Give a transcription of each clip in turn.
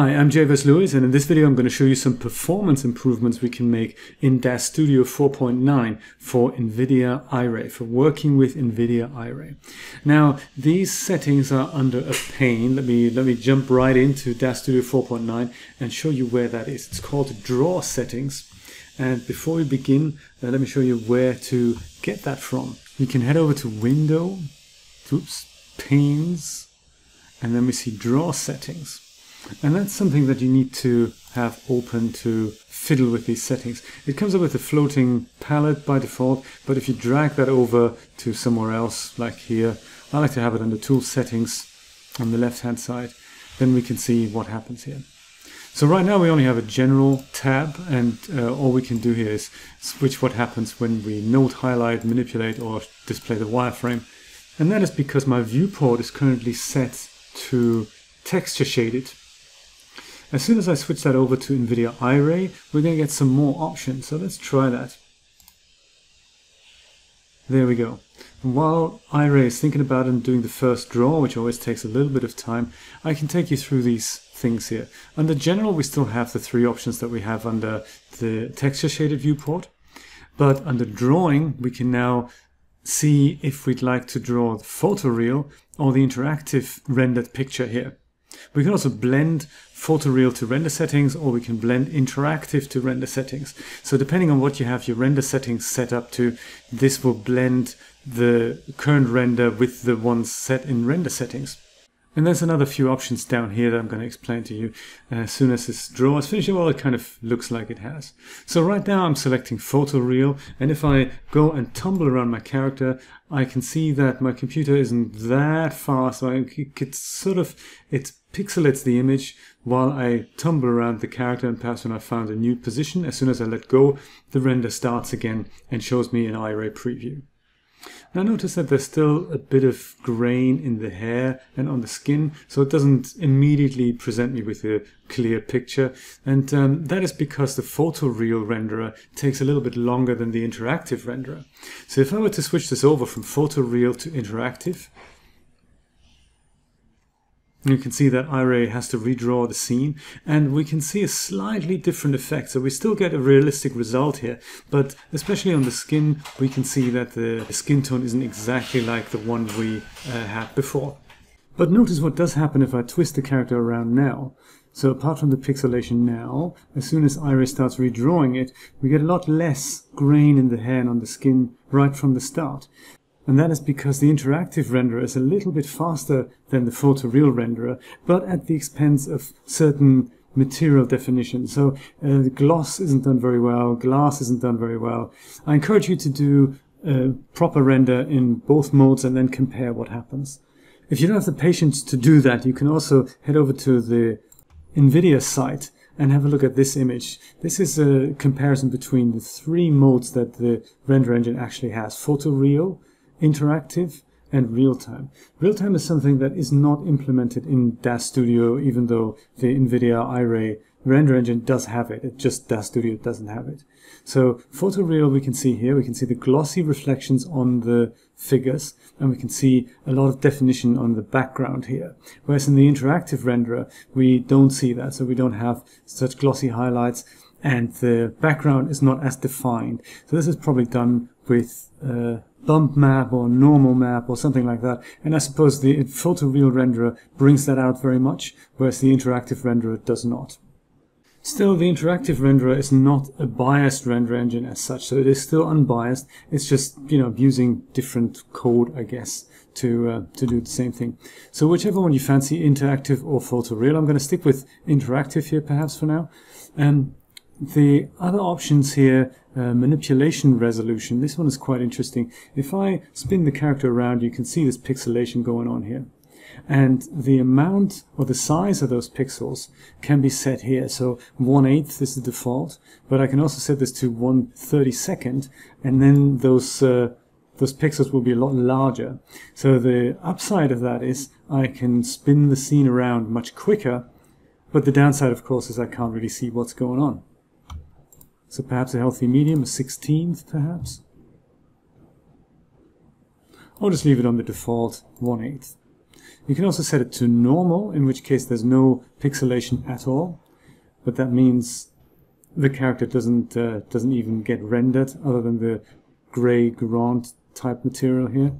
Hi, I'm Jay V.S. Lewis, and in this video I'm going to show you some performance improvements we can make in DAZ Studio 4.9 for NVIDIA iRay, for working with NVIDIA iRay. Now, these settings are under a pane. Let me jump right into DAZ Studio 4.9 and show you where that is. It's called Draw Settings. And before we begin, let me show you where to get that from. You can head over to Window, Panes, and then we see Draw Settings. And that's something that you need to have open to fiddle with these settings. It comes up with a floating palette by default, but if you drag that over to somewhere else, like here, I like to have it under Tool Settings on the left-hand side, then we can see what happens here. So right now we only have a general tab, and all we can do here is switch what happens when we note, highlight, manipulate, or display the wireframe. And that is because my viewport is currently set to texture shaded. As soon as I switch that over to NVIDIA iRay, we're going to get some more options. So let's try that. There we go. And while iRay is thinking about and doing the first draw, which always takes a little bit of time, I can take you through these things here. Under General, we still have the three options that we have under the texture shaded viewport. But under Drawing, we can now see if we'd like to draw the photo reel or the interactive rendered picture here. We can also blend photo real to render settings, or we can blend interactive to render settings. So depending on what you have your render settings set up to, this will blend the current render with the ones set in render settings. And there's another few options down here that I'm going to explain to you as soon as this draw is finished. Well, it kind of looks like it has. So right now I'm selecting photo real, and if I go and tumble around my character, I can see that my computer isn't that fast. So it pixelates the image while I tumble around the character, and perhaps when I found a new position, as soon as I let go, the render starts again and shows me an iRay preview. Now notice that there's still a bit of grain in the hair and on the skin, so it doesn't immediately present me with a clear picture, and that is because the photoreal renderer takes a little bit longer than the interactive renderer. So if I were to switch this over from photoreal to interactive, you can see that iRay has to redraw the scene, and we can see a slightly different effect. So we still get a realistic result here, but especially on the skin, we can see that the skin tone isn't exactly like the one we had before. But notice what does happen if I twist the character around now. So apart from the pixelation now, as soon as iRay starts redrawing it, we get a lot less grain in the hair and on the skin right from the start. And that is because the interactive renderer is a little bit faster than the photoreal renderer, but at the expense of certain material definitions. So the gloss isn't done very well, glass isn't done very well. I encourage you to do a proper render in both modes and then compare what happens. If you don't have the patience to do that, you can also head over to the NVIDIA site and have a look at this image. This is a comparison between the three modes that the render engine actually has: photoreal, interactive, and real-time. Real-time is something that is not implemented in DAZ Studio, even though the NVIDIA iRay render engine does have it. It just DAZ Studio doesn't have it. So photoreal, we can see here, we can see the glossy reflections on the figures, and we can see a lot of definition on the background here. Whereas in the interactive renderer, we don't see that, so we don't have such glossy highlights, and the background is not as defined. So this is probably done with Bump map or normal map or something like that, and I suppose the photoreal renderer brings that out very much, whereas the interactive renderer does not. Still, the interactive renderer is not a biased render engine as such, so it is still unbiased. It's just, you know, using different code, I guess, to do the same thing. So whichever one you fancy, interactive or photoreal, I'm going to stick with interactive here perhaps for now. The other options here, manipulation resolution, this one is quite interesting. If I spin the character around, you can see this pixelation going on here. And the amount or the size of those pixels can be set here. So 1/8 is the default, but I can also set this to 1/32nd, and then those pixels will be a lot larger. So the upside of that is I can spin the scene around much quicker, but the downside, of course, is I can't really see what's going on. So perhaps a healthy medium, a 1/16 perhaps. Or just leave it on the default 1/8. You can also set it to normal, in which case there's no pixelation at all, but that means the character doesn't even get rendered, other than the gray Grand type material here.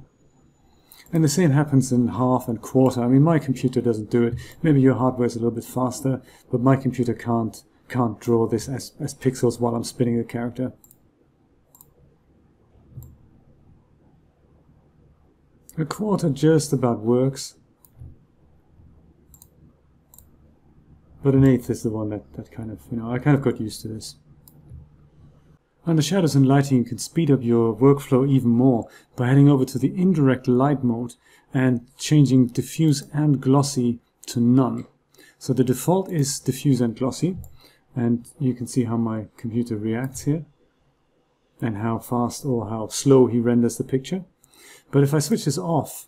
And the same happens in half and quarter. I mean, my computer doesn't do it. Maybe your hardware is a little bit faster, but my computer can't draw this as pixels while I'm spinning the character. A quarter just about works, but an eighth is the one that kind of, I kind of got used to this. Under shadows and lighting, you can speed up your workflow even more by heading over to the indirect light mode and changing diffuse and glossy to none. So the default is diffuse and glossy, and you can see how my computer reacts here and how fast or how slow he renders the picture. But if I switch this off,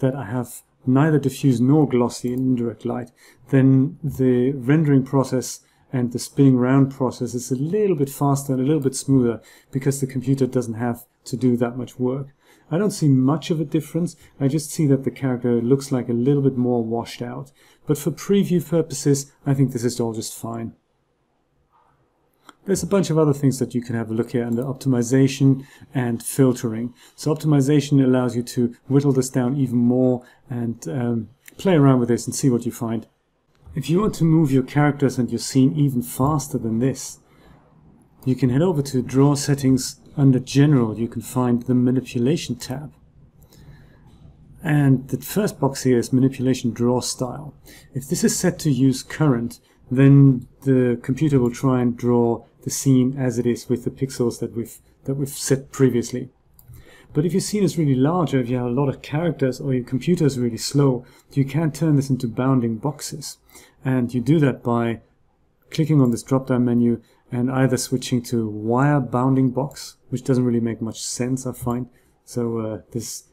that I have neither diffuse nor glossy in indirect light, then the rendering process and the spinning round process is a little bit faster and a little bit smoother, because the computer doesn't have to do that much work. I don't see much of a difference. I just see that the character looks like a little bit more washed out. But for preview purposes, I think this is all just fine. There's a bunch of other things that you can have a look here under optimization and filtering. So optimization allows you to whittle this down even more and play around with this and see what you find. If you want to move your characters and your scene even faster than this, you can head over to Draw Settings. Under General, you can find the Manipulation tab. And the first box here is Manipulation Draw Style. If this is set to use current, then the computer will try and draw the scene as it is with the pixels that we've set previously. But if your scene is really large, or if you have a lot of characters, or your computer is really slow, you can turn this into bounding boxes. And you do that by clicking on this drop-down menu and either switching to wire bounding box, which doesn't really make much sense, I find. So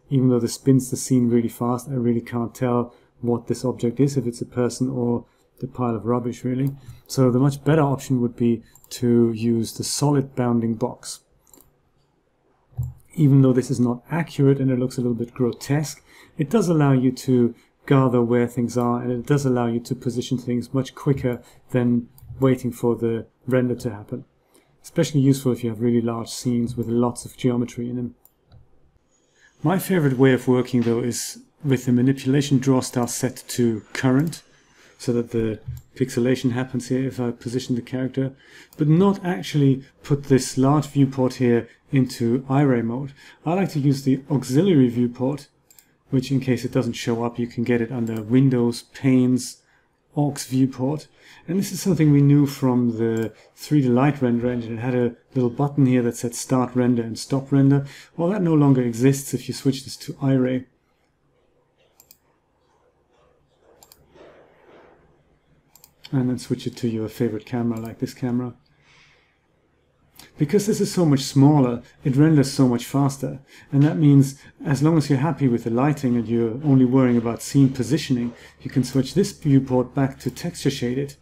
even though this spins the scene really fast, I really can't tell what this object is, if it's a person or the pile of rubbish, really. So the much better option would be to use the solid bounding box. Even though this is not accurate and it looks a little bit grotesque, it does allow you to gather where things are, and it does allow you to position things much quicker than waiting for the render to happen. Especially useful if you have really large scenes with lots of geometry in them. My favorite way of working, though, is with the manipulation draw style set to current, so that the pixelation happens here if I position the character, but not actually put this large viewport here into iRay mode. I like to use the auxiliary viewport, which, in case it doesn't show up, you can get it under Windows, Panes, Aux Viewport. And this is something we knew from the 3D Light Render Engine. It had a little button here that said Start Render and Stop Render. Well, that no longer exists if you switch this to iRay. And then switch it to your favorite camera, like this camera. Because this is so much smaller, it renders so much faster, and that means as long as you're happy with the lighting and you're only worrying about scene positioning, you can switch this viewport back to texture shaded.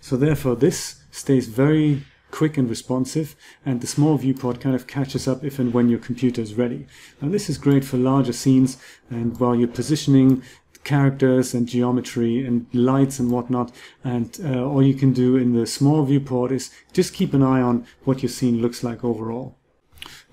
So therefore this stays very quick and responsive, and the small viewport kind of catches up if and when your computer is ready. Now this is great for larger scenes, and while you're positioning characters and geometry and lights and whatnot, and all you can do in the small viewport is just keep an eye on what your scene looks like overall.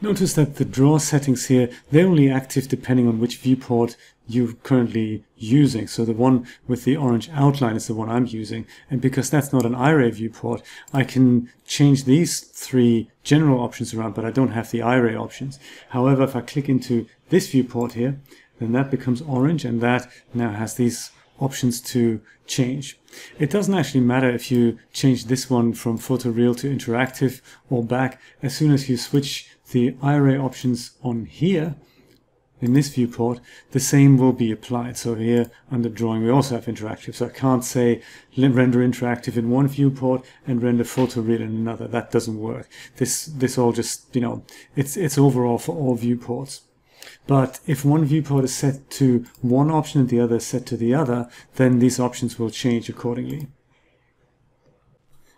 Notice that the draw settings here, they're only active depending on which viewport you're currently using. So the one with the orange outline is the one I'm using, and because that's not an iRay viewport, I can change these three general options around, but I don't have the iRay options. However, if I click into this viewport here, then that becomes orange, and that now has these options to change. It doesn't actually matter if you change this one from Photo Real to Interactive or back. As soon as you switch the iRay options on here, in this viewport, the same will be applied. So here under Drawing we also have Interactive, so I can't say render Interactive in one viewport and render Photo Real in another. That doesn't work. This all just, it's overall for all viewports. But if one viewport is set to one option and the other is set to the other, then these options will change accordingly.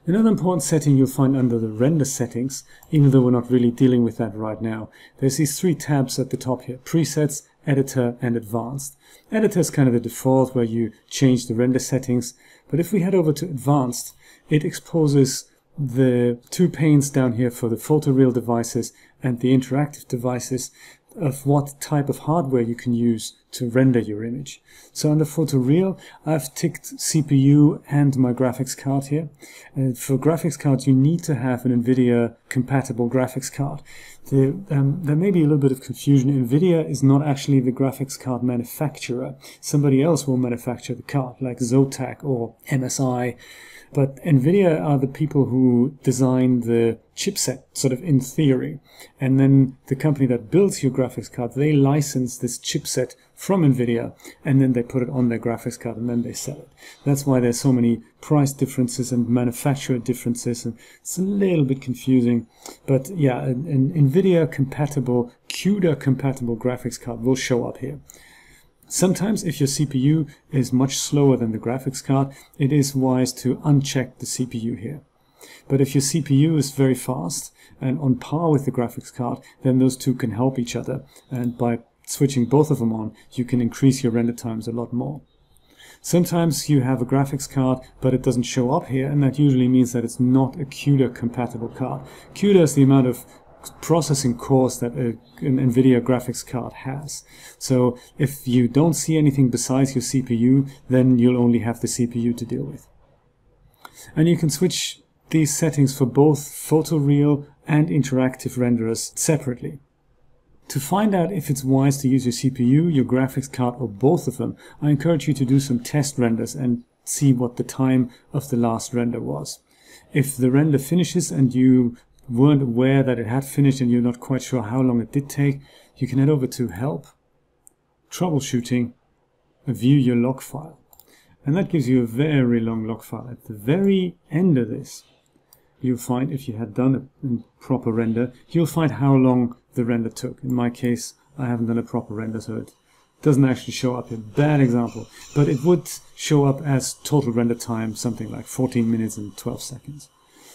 Another important setting you'll find under the render settings, even though we're not really dealing with that right now. There's these three tabs at the top here: presets, Editor and Advanced. Editor is kind of the default where you change the render settings, but if we head over to Advanced, it exposes the two panes down here for the photoreal devices and the interactive devices of what type of hardware you can use to render your image. So under photoreal, I've ticked CPU and my graphics card here. And for graphics cards, you need to have an NVIDIA compatible graphics card. There may be a little bit of confusion. NVIDIA is not actually the graphics card manufacturer. Somebody else will manufacture the card, like Zotac or MSI. But NVIDIA are the people who design the chipset, sort of in theory. And then the company that builds your graphics card, they license this chipset from NVIDIA, and then they put it on their graphics card, and then they sell it. That's why there's so many price differences and manufacturer differences, and it's a little bit confusing. But yeah, an NVIDIA-compatible, CUDA-compatible graphics card will show up here. Sometimes if your CPU is much slower than the graphics card, it is wise to uncheck the CPU here. But if your CPU is very fast and on par with the graphics card, then those two can help each other, and by switching both of them on, you can increase your render times a lot more. Sometimes you have a graphics card, but it doesn't show up here, and that usually means that it's not a CUDA-compatible card. CUDA is the amount of processing cores that an NVIDIA graphics card has. So if you don't see anything besides your CPU, then you'll only have the CPU to deal with. And you can switch these settings for both photoreal and interactive renderers separately. To find out if it's wise to use your CPU, your graphics card, or both of them, I encourage you to do some test renders and see what the time of the last render was. If the render finishes and you weren't aware that it had finished and you're not quite sure how long it did take, you can head over to Help, Troubleshooting, and View Your Log File. And that gives you a very long log file. At the very end of this, you'll find, if you had done a proper render, you'll find how long the render took. In my case, I haven't done a proper render, so it doesn't actually show up. A bad example, but it would show up as total render time, something like 14 minutes and 12 seconds.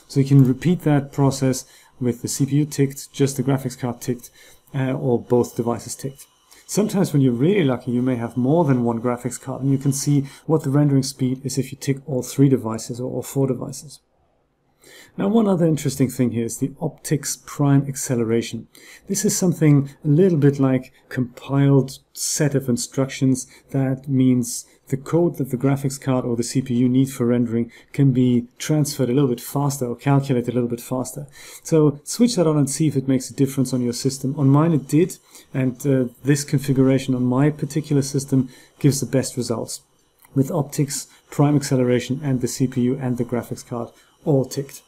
So you can repeat that process with the CPU ticked, just the graphics card ticked, or both devices ticked. Sometimes when you're really lucky, you may have more than one graphics card, and you can see what the rendering speed is if you tick all three devices or all four devices. Now, one other interesting thing here is the OptiX Prime Acceleration. This is something a little bit like compiled set of instructions. That means the code that the graphics card or the CPU need for rendering can be transferred a little bit faster or calculated a little bit faster. So switch that on and see if it makes a difference on your system. On mine it did, and this configuration on my particular system gives the best results with OptiX Prime Acceleration and the CPU and the graphics card all ticked.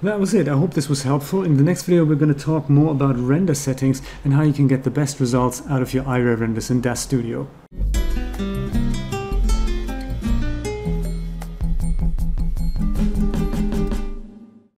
That was it. I hope this was helpful. In the next video, we're going to talk more about render settings and how you can get the best results out of your iRay renders in DAZ Studio.